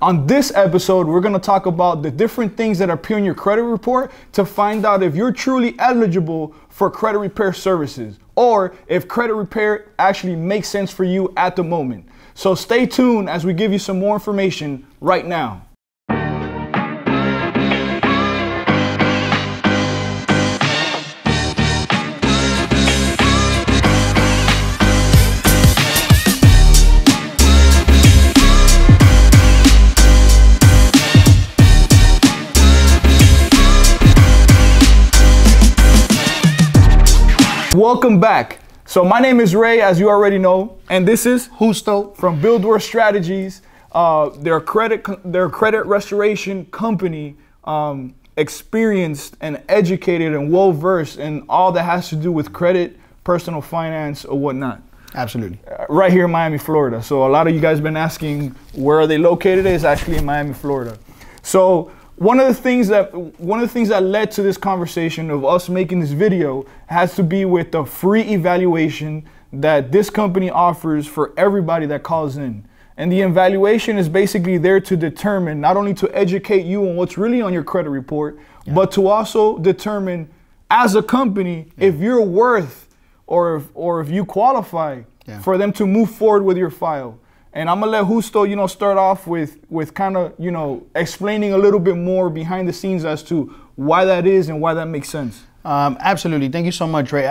On this episode, we're going to talk about the different things that appear in your credit report to find out if you're truly eligible for credit repair services or if credit repair actually makes sense for you at the moment. So stay tuned as we give you some more information right now. Welcome back. So my name is Ray, as you already know, and this is Justo from Buildworth Strategies. Their credit restoration company, experienced and educated and well versed in all that has to do with credit, personal finance, or whatnot. Absolutely. Right here in Miami, Florida. So a lot of you guys have been asking where are they located. It's actually in Miami, Florida. So one of the things that led to this conversation of us making this video has to be with the free evaluation that this company offers for everybody that calls in. And the evaluation is basically there to determine, not only to educate you on what's really on your credit report, but to also determine as a company if you're worth or if you qualify for them to move forward with your file. And I'm gonna let Justo, you know, start off with kind of, you know, explaining a little bit more behind the scenes as to why that is and why that makes sense. Absolutely. Thank you so much, Ray.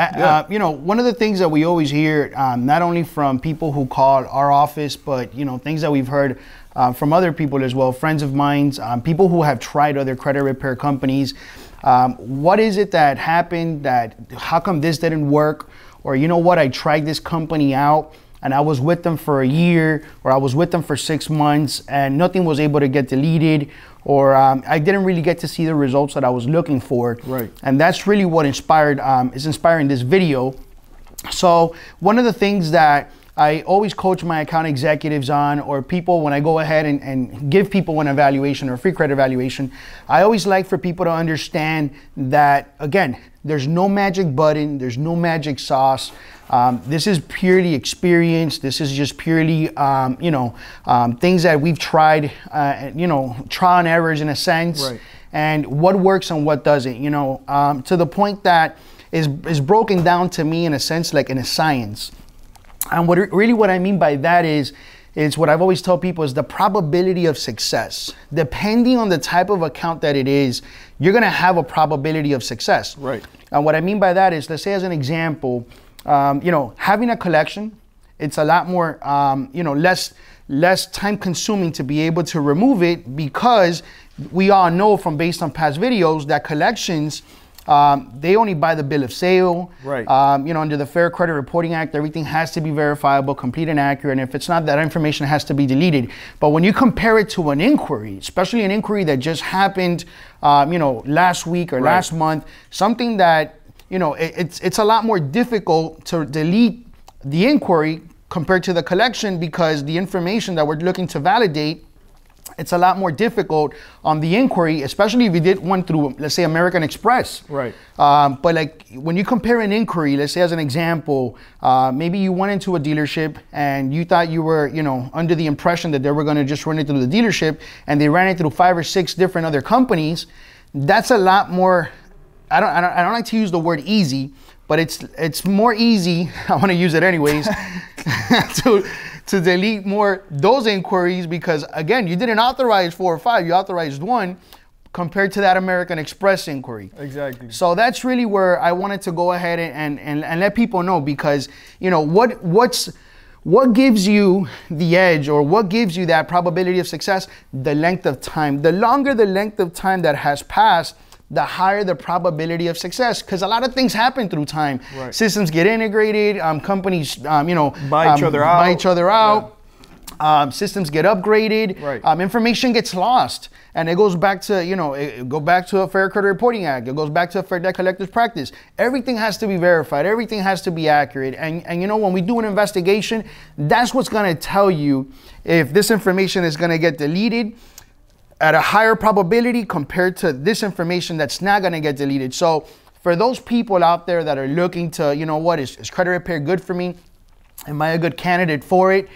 You know, one of the things that we always hear, not only from people who call our office, but, you know, things that we've heard from other people as well, friends of mine, people who have tried other credit repair companies. What is it that happened that, how come this didn't work? Or, you know what, I tried this company out and I was with them for a year, or I was with them for 6 months, and nothing was able to get deleted, or I didn't really get to see the results that I was looking for. Right. And that's really what inspired, is inspiring this video. So one of the things that I always coach my account executives on, or people when I go ahead and give people an evaluation or a free credit evaluation, I always like for people to understand that, again, there's no magic button, there's no magic sauce. This is purely experience. This is just purely, you know, things that we've tried, you know, trial and errors in a sense, right, and what works and what doesn't, you know, to the point that is broken down to me in a sense, like in a science. And what I mean by that is what I've always told people is the probability of success. Depending on the type of account that it is, you're going to have a probability of success. Right. And what I mean by that is, let's say as an example, you know, having a collection, it's a lot more, you know, less time consuming to be able to remove it, because we all know from based on past videos that collections, they only buy the bill of sale. Right. You know, under the Fair Credit Reporting Act, everything has to be verifiable, complete and accurate. And if it's not, that information has to be deleted. But when you compare it to an inquiry, especially an inquiry that just happened, you know, last week or last month, something that, you know, it's a lot more difficult to delete the inquiry compared to the collection, because the information that we're looking to validate, it's a lot more difficult on the inquiry, especially if you did one through, let's say, American Express. Right. But like when you compare an inquiry, let's say as an example, maybe you went into a dealership and you thought you were, you know, under the impression that they were going to just run it through the dealership, and they ran it through 5 or 6 different other companies. That's a lot more. I don't like to use the word easy, but it's more easy. I want to use it anyways. to delete more those inquiries, because again, you didn't authorize 4 or 5, you authorized 1 compared to that American Express inquiry. Exactly. So that's really where I wanted to go ahead and let people know, because, you know, what gives you the edge, or what gives you that probability of success? The length of time. The longer the length of time that has passed, the higher the probability of success, because a lot of things happen through time. Right. Systems get integrated, companies, you know, buy each other out. Systems get upgraded, right, information gets lost, and it goes back to, you know, it go back to a Fair Credit Reporting Act, it goes back to a Fair Debt Collector's Practice. Everything has to be verified, everything has to be accurate, and you know, when we do an investigation, that's what's going to tell you if this information is going to get deleted at a higher probability compared to this information that's not going to get deleted. So for those people out there that are looking to, you know, what is credit repair good for me? Am I a good candidate for it?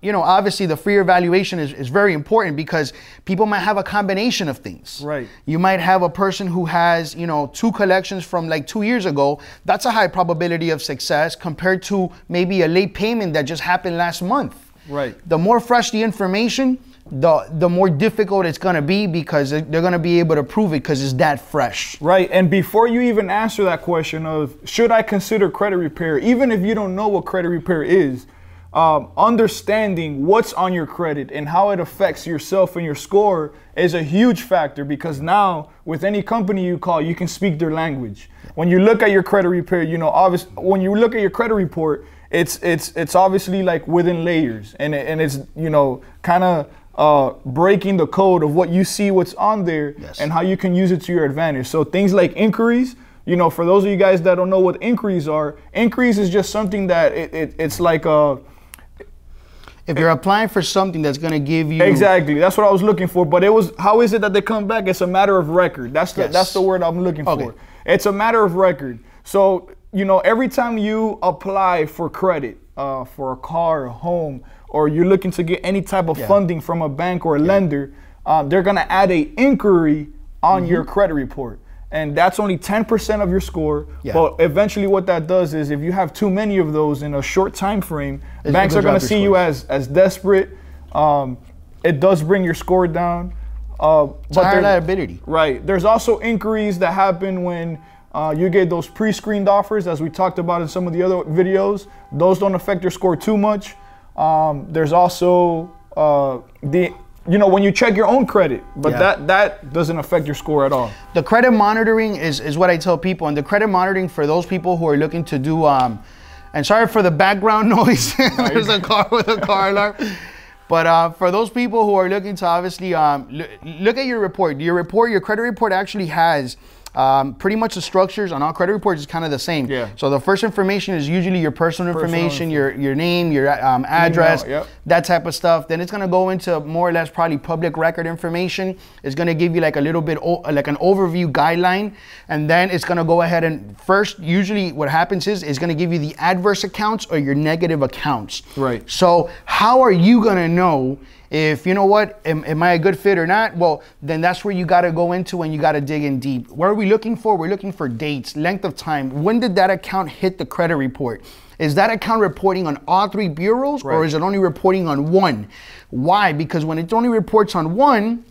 You know, obviously the free evaluation is very important because people might have a combination of things. Right. You might have a person who has, you know, 2 collections from like 2 years ago. That's a high probability of success compared to maybe a late payment that just happened last month. Right. The more fresh the information, the more difficult it's going to be, because they're going to be able to prove it because it's that fresh. Right. And before you even answer that question of should I consider credit repair, even if you don't know what credit repair is, understanding what's on your credit and how it affects yourself and your score is a huge factor, because now with any company you call, you can speak their language. When you look at your credit repair, you know, obviously, when you look at your credit report, it's obviously like within layers, and it's, you know, kind of breaking the code of what you see, what's on there, yes, and how you can use it to your advantage. So things like inquiries, you know, for those of you guys that don't know what inquiries are, inquiries is just something that it's like a... If you're applying for something that's going to give you... Exactly. That's what I was looking for. But it was, how is it that they come back? It's a matter of record. That's the, yes, that's the word I'm looking for. It's a matter of record. So, you know, every time you apply for credit, for a car, a home, or you're looking to get any type of, yeah, funding from a bank or a, yeah, lender, they're going to add an inquiry on, mm-hmm, your credit report. And that's only 10% of your score. Yeah. But eventually what that does is if you have too many of those in a short time frame, banks are going to see you as desperate. It does bring your score down. But higher liability. Right. There's also inquiries that happen when you get those pre-screened offers, as we talked about in some of the other videos. Those don't affect your score too much. There's also you know, when you check your own credit, but yeah, that doesn't affect your score at all. The credit monitoring is what I tell people, and the credit monitoring for those people who are looking to do, and sorry for the background noise, there's a car with a car alarm. But for those people who are looking to obviously look at your report, your credit report actually has pretty much the structures on all credit reports is kind of the same. Yeah. So the first information is usually your personal information, your name, your address, email, yep, that type of stuff. Then it's going to go into more or less probably public record information. It's going to give you like a little bit like an overview guideline. And then it's going to go ahead and first, usually what happens is it's going to give you the adverse accounts or your negative accounts. Right. So how are you going to know if, you know what, am I a good fit or not? Well, then that's where you got to go into and you got to dig in deep. What are we looking for? We're looking for dates, length of time. When did that account hit the credit report? Is that account reporting on all 3 bureaus, right, or is it only reporting on 1? Why? Because when it only reports on 1,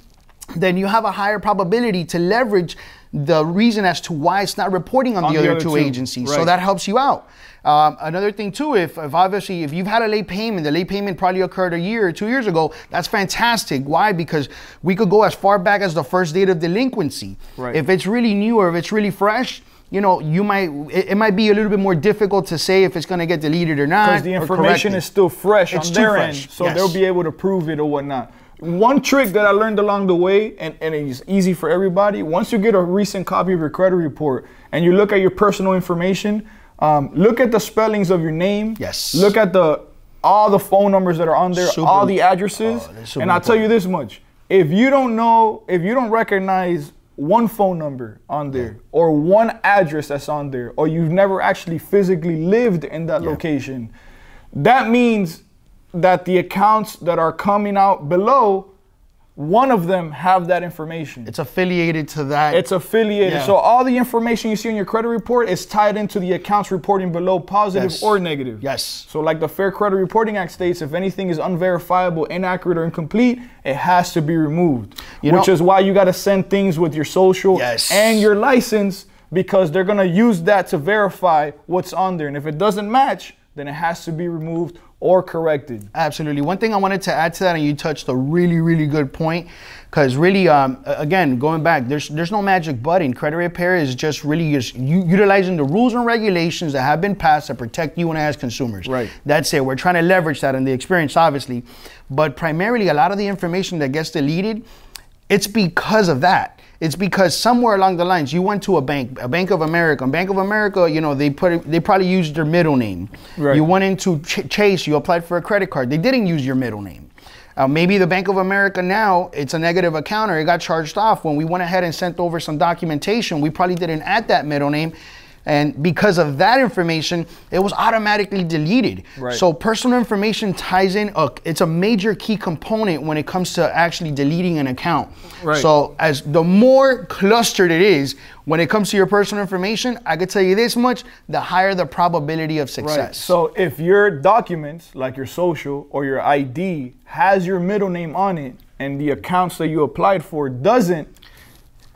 then you have a higher probability to leverage the reason as to why it's not reporting on the other two agencies. Right. So that helps you out. Another thing too, if obviously, if you've had a late payment, the late payment probably occurred a year or 2 years ago, that's fantastic. Why? Because we could go as far back as the first date of delinquency. Right. If it's really new or if it's really fresh, you know, you might, it might be a little bit more difficult to say if it's going to get deleted or not. Because the information is still fresh on their end, so they'll be able to prove it or whatnot. One trick that I learned along the way, and it's easy for everybody, once you get a recent copy of your credit report and you look at your personal information, look at the spellings of your name. Yes. Look at all the phone numbers that are on there, all the addresses. And I'll tell you this much. If you don't know, if you don't recognize one phone number on there, yeah, or one address that's on there, or you've never actually physically lived in that, yeah, location, that means that the accounts that are coming out below, one of them have that information. It's affiliated to that. It's affiliated. Yeah. So all the information you see in your credit report is tied into the accounts reporting below, positive, yes, or negative. Yes. So like the Fair Credit Reporting Act states, if anything is unverifiable, inaccurate, or incomplete, it has to be removed. Which is why you got to send things with your social, yes, and your license, because they're going to use that to verify what's on there. And if it doesn't match, then it has to be removed or corrected. Absolutely. One thing I wanted to add to that, and you touched a really, really good point, because really, again, going back, there's no magic button. Credit repair is just really just utilizing the rules and regulations that have been passed that protect you and as consumers. Right. That's it. We're trying to leverage that in the experience, obviously. But primarily, a lot of the information that gets deleted, it's because of that. It's because somewhere along the lines, you went to a Bank of America. Bank of America, you know, they probably used their middle name. Right. You went into Chase, you applied for a credit card. They didn't use your middle name. Maybe the Bank of America now, it's a negative account or it got charged off. When we went ahead and sent over some documentation, we probably didn't add that middle name. And because of that information, it was automatically deleted. Right. So personal information ties in, it's a major key component when it comes to actually deleting an account. Right. So as the more clustered it is, when it comes to your personal information, I could tell you this much, the higher the probability of success. Right. So if your documents, like your social or your ID, has your middle name on it, and the accounts that you applied for doesn't,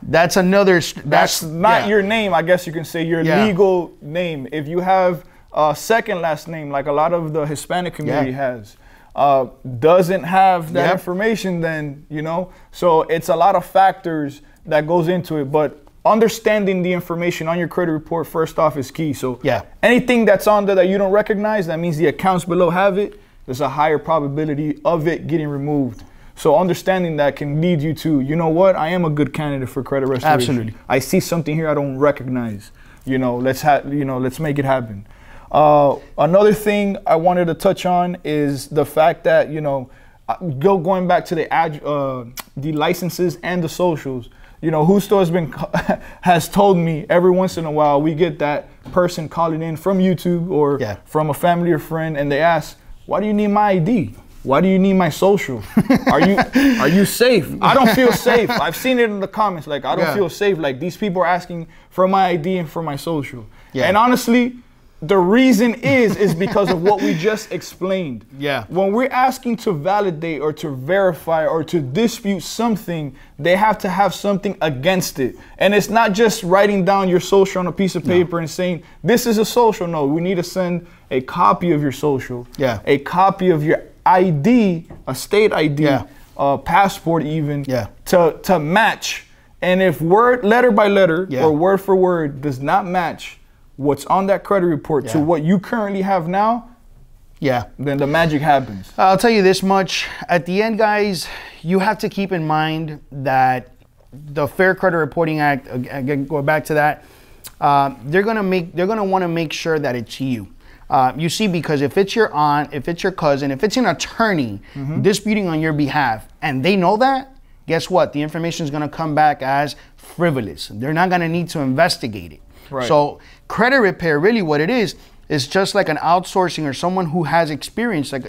that's another, that's not your name, I guess you can say, your legal name. If you have a second last name, like a lot of the Hispanic community has, doesn't have that information, then, you know, so it's a lot of factors that goes into it, but understanding the information on your credit report first off is key. So anything that's on there that you don't recognize, that means the accounts below have it, there's a higher probability of it getting removed. So understanding that can lead you to, you know what, I am a good candidate for credit restoration. Absolutely. I see something here I don't recognize. You know, let's make it happen. Another thing I wanted to touch on is the fact that, you know, going back to the licenses and the socials, you know, Justo has been has told me every once in a while we get that person calling in from YouTube or from a family or friend, and they ask, why do you need my ID? Why do you need my social? Are you safe? I don't feel safe. I've seen it in the comments. Like, I don't feel safe. Like, these people are asking for my ID and for my social. Yeah. And honestly, the reason is because of what we just explained. Yeah. When we're asking to validate or to verify or to dispute something, they have to have something against it. And it's not just writing down your social on a piece of paper and saying, this is a social. No, we need to send a copy of your social. Yeah. A copy of your ID, a state ID, passport even, to match. And if word letter by letter or word for word does not match what's on that credit report to what you currently have now, then the magic happens. I'll tell you this much. At the end, guys, you have to keep in mind that the Fair Credit Reporting Act, again, go back to that, they're gonna want to make sure that it's you. You see, because if it's your aunt, if it's your cousin, if it's an attorney disputing on your behalf, and they know that, guess what? The information is going to come back as frivolous. They're not going to need to investigate it. Right. So credit repair, really what it is just like an outsourcing or someone who has experience. Like,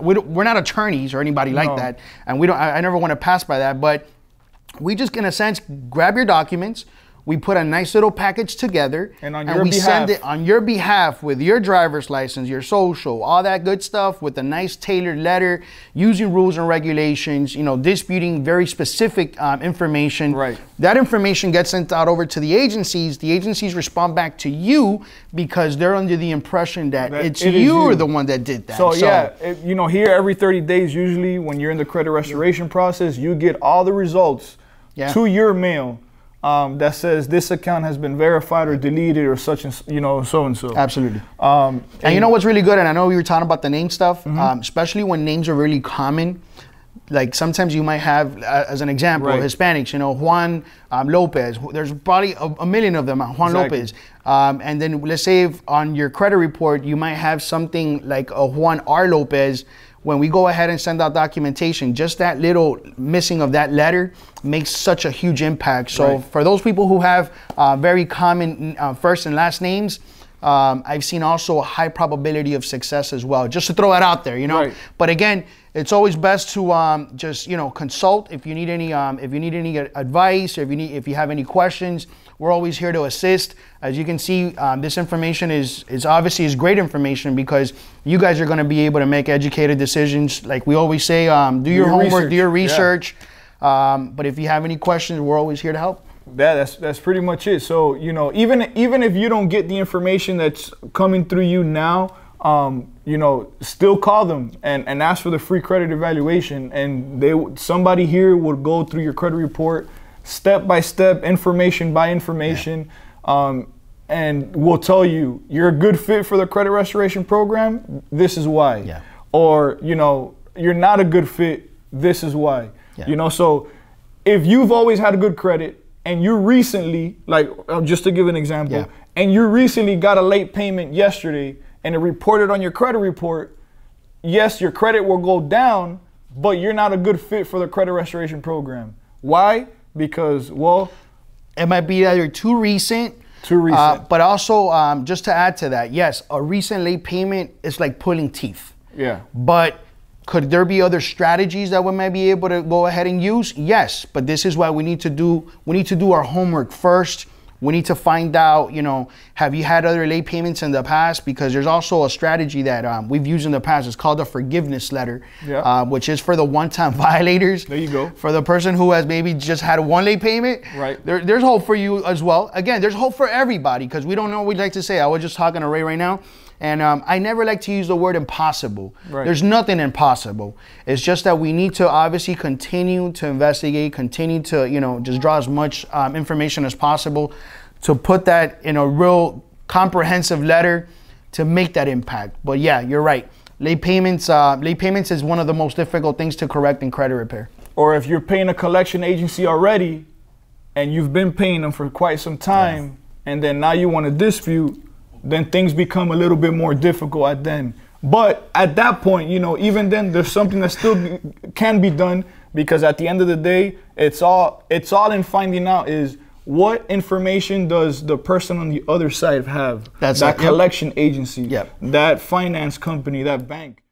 we're not attorneys or anybody like that, and we don't. I never want to pass by that, but we just, in a sense, grab your documents. We put a nice little package together, and we send it on your behalf with your driver's license, your social, all that good stuff, with a nice tailored letter, using rules and regulations, you know, disputing very specific information. Right. That information gets sent out over to the agencies. The agencies respond back to you because they're under the impression that you are the one that did that. So you know, here every 30 days, usually when you're in the credit restoration process, you get all the results to your mail. That says this account has been verified or deleted or such, and you know, so and so. Absolutely. And you know what's really good, and I know we were talking about the name stuff, especially when names are really common. Like, sometimes you might have, as an example, Hispanics, you know, Juan Lopez. There's probably a million of them, Juan Lopez. And then let's say if on your credit report, you might have something like a Juan R. Lopez. When we go ahead and send out documentation, just that little missing of that letter makes such a huge impact. So for those people who have very common first and last names, I've seen also a high probability of success as well. Just to throw it out there, you know. Right. But again, it's always best to just, you know, consult if you need any advice, or if you have any questions. We're always here to assist. As you can see, this information is obviously great information, because you guys are going to be able to make educated decisions. Like we always say, do your homework, do your research. Yeah. But if you have any questions, we're always here to help. That's pretty much it. So, you know, even if you don't get the information that's coming through you now, you know, still call them and ask for the free credit evaluation, and somebody here will go through your credit report step by step, information by information, and will tell you you're a good fit for the credit restoration program. This is why. Yeah. Or, you know, you're not a good fit. This is why. Yeah. You know, so if you've always had a good credit, and you recently, like, just to give an example, and you recently got a late payment yesterday and it reported on your credit report, yes, your credit will go down, but you're not a good fit for the credit restoration program. Why? Because, well, it might be that you're too recent, Too recent. But also, just to add to that, yes, a recent late payment is like pulling teeth. Yeah. But could there be other strategies that we may be able to go ahead and use? Yes, but this is why we need to do our homework first. We need to find out, you know, have you had other late payments in the past? Because there's also a strategy that we've used in the past. It's called a forgiveness letter, yeah. Which is for the one-time violators. There you go. For the person who has maybe just had one late payment. Right. There's hope for you as well. Again, there's hope for everybody because we don't know what we'd like to say. I was just talking to Ray right now. And I never like to use the word impossible. Right. There's nothing impossible. It's just that we need to obviously continue to investigate, continue to, you know, just draw as much information as possible to put that in a real comprehensive letter to make that impact. But yeah, you're right. Late payments is one of the most difficult things to correct in credit repair. Or if you're paying a collection agency already and you've been paying them for quite some time, yes. And then now you want to dispute, then things become a little bit more difficult at then. But at that point, you know, even then, there's something that still can be done, because at the end of the day, it's all in finding out is what information does the person on the other side have? That's that collection agency, that finance company, that bank.